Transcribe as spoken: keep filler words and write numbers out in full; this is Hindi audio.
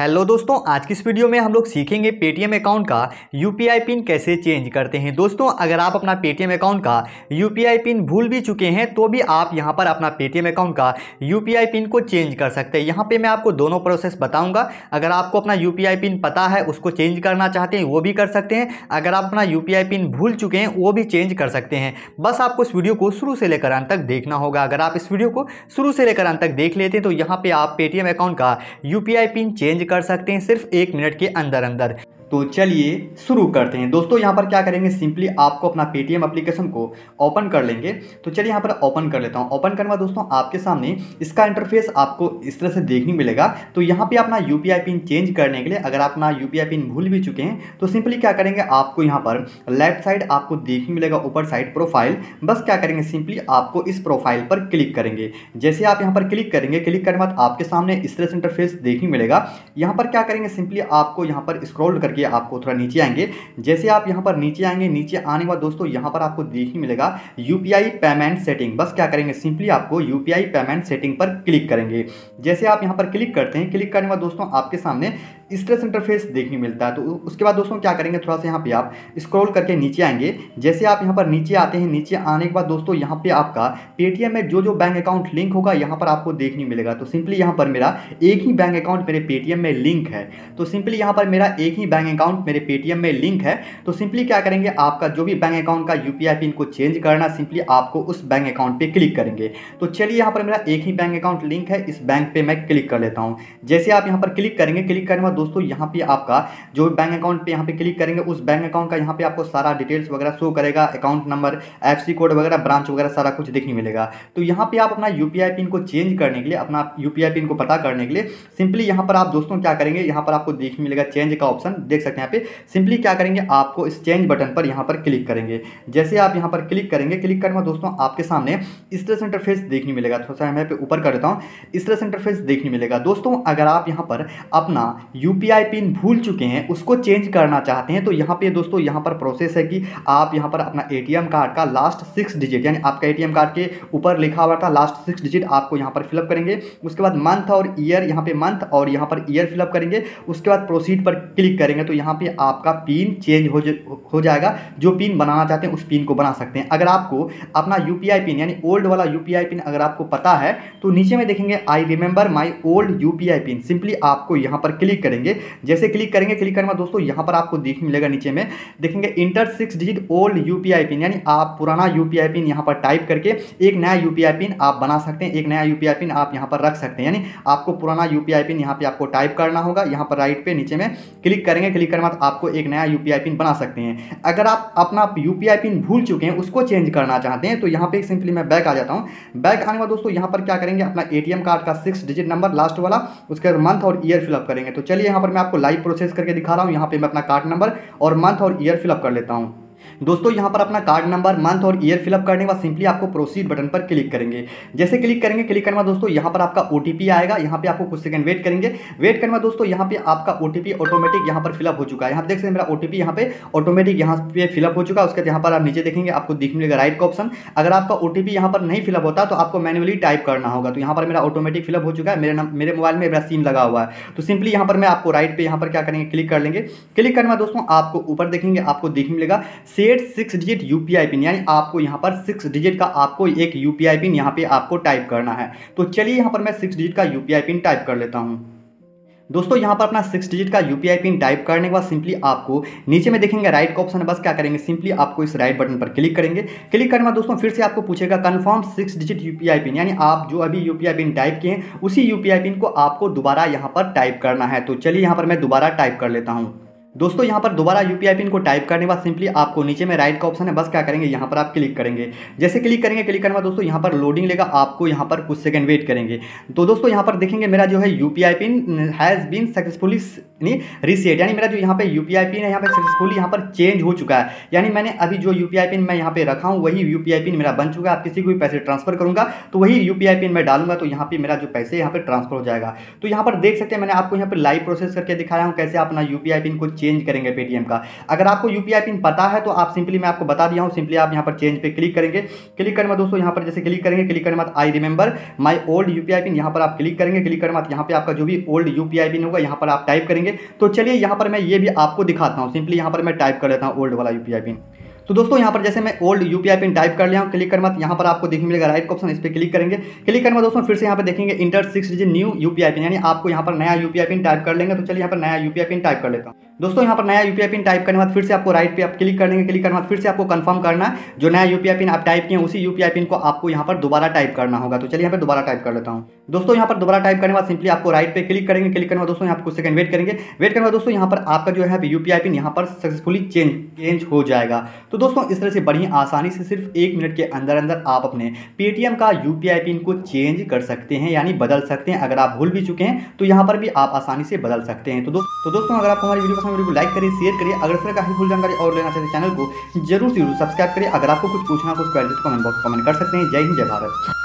हेलो दोस्तों, आज की इस वीडियो में हम लोग सीखेंगे पेटीएम अकाउंट का यूपीआई पिन कैसे चेंज करते हैं। दोस्तों, अगर आप अपना पेटीएम अकाउंट का यूपीआई पिन भूल भी चुके हैं तो भी आप यहां पर अपना पेटीएम अकाउंट का यूपीआई पिन को चेंज कर सकते हैं। यहां पे मैं आपको दोनों प्रोसेस बताऊंगा। अगर आपको अपना यूपीआई पिन पता है, उसको चेंज करना चाहते हैं वो भी कर सकते हैं। अगर आप अपना यूपीआई पिन भूल चुके हैं वो भी चेंज कर सकते हैं। बस आपको इस वीडियो को शुरू से लेकर अंत तक देखना होगा। अगर आप इस वीडियो को शुरू से लेकर अंत तक देख लेते हैं तो यहाँ पर आप पेटीएम अकाउंट का यूपीआई पिन चेंज कर सकते हैं सिर्फ एक मिनट के अंदर अंदर। तो चलिए शुरू करते हैं। दोस्तों, यहाँ पर क्या करेंगे, सिंपली आपको अपना पेटीएम एप्लीकेशन को ओपन कर लेंगे। तो चलिए यहाँ पर ओपन कर लेता हूँ। ओपन करने के बाद दोस्तों आपके सामने इसका इंटरफेस आपको इस तरह से देखने मिलेगा। तो यहाँ पे अपना यूपीआई पिन चेंज करने के लिए, अगर आप अपना यूपीआई पिन भूल भी चुके हैं तो सिंपली क्या करेंगे, आपको यहाँ पर लेफ्ट साइड आपको देखने मिलेगा ऊपर साइड प्रोफाइल। बस क्या करेंगे, सिंपली आपको इस प्रोफाइल पर क्लिक करेंगे। जैसे आप यहाँ पर क्लिक करेंगे, क्लिक करने के बाद आपके सामने इस तरह से इंटरफेस देखने मिलेगा। यहाँ पर क्या करेंगे, सिंपली आपको यहाँ पर स्क्रॉल करके आपको थोड़ा नीचे आएंगे। जैसे आप यहां पर नीचे आएंगे, नीचे आने के बाद दोस्तों यहां पर आपको देखने मिलेगा यूपीआई पेमेंट सेटिंग। बस क्या करेंगे, सिंपली आपको यूपीआई पेमेंट सेटिंग पर क्लिक करेंगे। जैसे आप यहां पर क्लिक करते हैं, क्लिक करने के बाद दोस्तों आपके सामने इस तरह से इंटरफेस देखने मिलता है। तो उसके बाद दोस्तों क्या करेंगे, थोड़ा सा यहाँ पे आप स्क्रॉल करके नीचे आएंगे। जैसे आप यहाँ पर नीचे आते हैं, नीचे आने के बाद दोस्तों यहाँ पे आपका पेटीएम में जो जो बैंक अकाउंट लिंक होगा यहाँ पर आपको देखने मिलेगा। तो सिंपली यहाँ पर मेरा एक ही बैंक अकाउंट मेरे पेटीएम में लिंक है। तो सिंपली यहाँ पर मेरा एक ही बैंक अकाउंट मेरे पेटीएम में लिंक है। तो सिंपली क्या करेंगे, आपका जो भी बैंक अकाउंट का यूपीआई पिन को चेंज करना, सिंपली आपको उस बैंक अकाउंट पर क्लिक करेंगे। तो चलिए यहाँ पर मेरा एक ही बैंक अकाउंट लिंक है, इस बैंक पर मैं क्लिक कर लेता हूँ। जैसे आप यहाँ पर क्लिक करेंगे, क्लिक करने के बाद दोस्तों यहाँ पे आपका जो बैंक अकाउंट पे यहाँ पे क्लिक करेंगे उस बैंक अकाउंट का यहाँ पे आपको सारा डिटेल्स वगैरह शो करेगा। अकाउंट नंबर, एफसी कोड वगैरह, ब्रांच वगैरह सारा कुछ देखने मिलेगा। तो यहाँ पे आप अपना यूपीआई पिन को चेंज करने के लिए, अपना यूपीआई पिन को पता करने के लिए सिंपली यहाँ पर आप दोस्तों क्या करेंगे, यहाँ पर आपको देखने मिलेगा चेंज का ऑप्शन, देख सकते हैं यहाँ पे। सिंपली क्या करेंगे, आपको इस चेंज बटन पर यहाँ पर क्लिक करेंगे। जैसे आप यहाँ पर क्लिक करेंगे, क्लिक करने में दोस्तों आपके सामने इस तरह से इंटरफेस देखने मिलेगा। थोड़ा सा मैं ऊपर कर देता हूँ, इस तरह से इंटरफेस देखने मिलेगा। दोस्तों, अगर आप यहाँ पर अपना यूपीआई पिन भूल चुके हैं, उसको चेंज करना चाहते हैं तो यहाँ पे दोस्तों यहाँ पर प्रोसेस है कि आप यहाँ पर अपना एटीएम कार्ड का लास्ट सिक्स डिजिट, यानी आपका एटीएम कार्ड के ऊपर लिखा हुआ था लास्ट सिक्स डिजिट, आपको यहाँ पर फिलअप करेंगे। उसके बाद मंथ और ईयर, यहाँ पे मंथ और यहाँ पर ईयर फिलअप करेंगे। उसके बाद प्रोसीड पर क्लिक करेंगे। तो यहाँ पर आपका पिन चेंज हो, हो जाएगा। जो पिन बनाना चाहते हैं उस पिन को बना सकते हैं। अगर आपको अपना यूपीआई पिन, यानी ओल्ड वाला यूपीआई पिन अगर आपको पता है तो नीचे में देखेंगे I remember my old UPI pin, simply आपको यहाँ पर क्लिक करेंगे। जैसे क्लिक करेंगे, क्लिक करने के बाद दोस्तों यहाँ पर आपको देखने मिलेगा, नीचे में देखेंगे enter six digit old UPI pin, यानी आप पुराना यूपीआई पिन यहाँ पर टाइप करके एक नया यूपीआई पिन आप बना सकते हैं, एक नया यूपीआई पिन आप यहाँ पर रख सकते हैं। यानी आपको पुराना यूपीआई पिन यहाँ पे आपको टाइप करना होगा। यहाँ पर राइट पे नीचे में क्लिक करेंगे, क्लिक करने के बाद आपको एक नया यूपीआई पिन बना सकते हैं। अगर आप अपना यूपीआई पिन भूल चुके हैं, उसको चेंज करना चाहते हैं तो यहाँ पे सिंपली मैं बैक आ जाता हूँ। बैक आने के बाद दोस्तों यहाँ पर क्या करेंगे, अपना एटीएम कार्ड का सिक्स डिजिट नंबर लास्ट वाला, उसके बाद मंथ और ईयर फिलअप करेंगे। तो चलिए यहाँ पर मैं आपको लाइव प्रोसेस करके दिखा रहा हूँ। यहाँ पे मैं अपना कार्ड नंबर और मंथ और ईयर फिलअप कर लेता हूँ। दोस्तों यहाँ पर अपना कार्ड नंबर, मंथ और ईयर फिलअप करने के बाद सिंपली आपको प्रोसीड बटन पर क्लिक करेंगे। जैसे क्लिक करेंगे, क्लिक करने के बाद दोस्तों यहाँ पर आपका ओटीपी आएगा। यहाँ पे आपको कुछ सेकंड वेट करेंगे। वेट करने के बाद दोस्तों यहाँ पे आपका ओटीपी ऑटोमेटिक यहाँ पर फिलअप हो चुका है। यहाँ देख सकते हैं मेरा ओटीपी यहाँ पे ऑटोमेटिक यहाँ पे फिलअप हो चुका है। उसके बाद यहाँ पर आप नीचे देखेंगे आपको दिख मिलेगा राइट का ऑप्शन। अगर आपका ओटीपी यहाँ पर नहीं फिलअप होता तो आपको मैनुअली टाइप करना होगा। तो यहाँ पर मेरा ऑटोमेटिक फिलअप हो चुका है। मेरे मेरे मोबाइल में मेरा सिम लगा हुआ है। तो सिंपली यहाँ पर मैं आपको राइट पे यहाँ पर क्या करेंगे, क्लिक कर लेंगे। क्लिक करने के बाद दोस्तों आपको ऊपर देखेंगे, आपको दिख मिलेगा set six digit UPI pin, यानी आपको यहाँ पर सिक्स डिजिट का आपको एक यूपीआई पिन यहाँ पे आपको टाइप करना है। तो चलिए यहाँ पर मैं सिक्स डिजिट का यूपीआई पिन टाइप कर लेता हूँ। दोस्तों यहाँ पर अपना सिक्स डिजिट का यूपीआई पिन टाइप करने के बाद सिंपली आपको नीचे में देखेंगे राइट का ऑप्शन। बस क्या करेंगे, सिंपली आपको इस राइट बटन पर क्लिक करेंगे। क्लिक करने के बाद दोस्तों फिर से आपको पूछेगा confirm six digit UPI pin, यानी आप जो अभी यूपीआई पिन टाइप किए हैं उसी यूपीआई पिन को आपको दोबारा यहाँ पर टाइप करना है। तो चलिए यहाँ पर मैं दोबारा टाइप कर लेता हूँ। दोस्तों यहाँ पर दोबारा यूपीआई पिन को टाइप करने के बाद सिंपली आपको नीचे में राइट का ऑप्शन है। बस क्या करेंगे, यहाँ पर आप क्लिक करेंगे। जैसे क्लिक करेंगे, क्लिक करने के बाद दोस्तों यहाँ पर लोडिंग लेगा। आपको यहाँ पर कुछ सेकंड वेट करेंगे। तो दोस्तों यहाँ पर देखेंगे मेरा जो है UPI pin has been successfully reset, यानी मेरा जो यहाँ पे यूपीआई पिन है यहाँ पे सक्सेसफुली यहाँ पर चेंज हो चुका है। यानी मैंने अभी जो यूपीआई पिन मैं यहाँ पे रखा हूँ वही यूपीआई पिन मेरा बन चुका है। आप किसी को भी पैसे ट्रांसफर करूँगा तो वही यूपीआई पिन मैं डालूंगा। तो यहाँ पे मेरा जो पैसे यहाँ पे ट्रांसफर हो जाएगा। तो यहाँ पर देख सकते हैं मैंने आपको यहाँ पर लाइव प्रोसेस करके दिखाया हूँ कैसे अपना यूपीआई पिन को चेंज करेंगे पेटीएम का। अगर आपको यूपीआई पिन पता है तो आप सिंपली, मैं आपको बता दिया हूँ, सिंपली आप यहाँ पर चेंज पे क्लिक करेंगे। क्लिक करने दोस्तों यहाँ पर जैसे क्लिक करेंगे, क्लिक करने बाद I remember my old UPI pin यहाँ पर आप क्लिक करेंगे। क्लिक करने बाद यहाँ पर आपका जो भी ओल्ड यूपीआई पिन होगा यहाँ पर आप टाइप करेंगे। तो चलिए यहाँ पर मैं ये भी आपको दिखाता हूँ, सिंपली यहाँ पर मैं टाइप कर लेता हूँ ओल्ड वाला यूपीआई पिन। तो दोस्तों यहाँ पर जैसे मैं ओल्ड यूपीआई पिन टाइप कर लिया हूँ। क्लिक करने बाद यहाँ पर आपको देखने मिलेगा राइट का ऑप्शन, इस पर क्लिक करेंगे। क्लिक करने बाद दोस्तों फिर से यहाँ पर देखेंगे enter six digit new UPI pin, यानी आपको यहाँ पर नया यूपीआई पिन टाइप कर लेंगे। तो चलिए यहाँ पर नया यूपीआई पिन टाइप कर लेता हूँ। दोस्तों यहाँ पर नया यूपीआई पिन टाइप करने के बाद फिर से आपको राइट पे आप क्लिक कर देंगे। क्लिक करने बाद फिर से आपको कंफर्म करना है, जो नया यूपीआई पिन आप टाइप किए उसी यूपीआई पिन को आपको यहाँ पर दोबारा टाइप करना होगा। तो चलिए यहाँ पर दोबारा टाइप कर लेता हूँ। दोस्तों यहाँ पर दोबारा टाइप करने के बाद सिंपली आपको राइट पे क्लिक करेंगे। क्लिक करने के बाद दोस्तों यहाँ पर कुछ सेकंड वेट करेंगे। वेट करने के बाद दोस्तों यहाँ पर आपका जो है यूपीआई पिन यहाँ पर सक्सेसफुली चेंज चेंज हो जाएगा। तो दोस्तों इस तरह से बढ़िया आसानी से सिर्फ एक मिनट के अंदर अंदर आप अपने पेटीएम का यूपीआई पिन को चेंज कर सकते हैं, यानी बदल सकते हैं। अगर आप भूल भी चुके हैं तो यहाँ पर भी आप आसानी से बदल सकते हैं। तो दोस्तों अगर आपको हमारी वीडियो वीडियो को लाइक करिए, शेयर करिए। अगर इस तरह का हेल्पफुल जानकारी और लेना चाहते हैं चैनल को जरूर जरूर सब्सक्राइब करिए। अगर आपको कुछ पूछना कुछ क्वेरी तो कमेंट बॉक्स कमेंट कर सकते हैं। जय हिंद, जय भारत।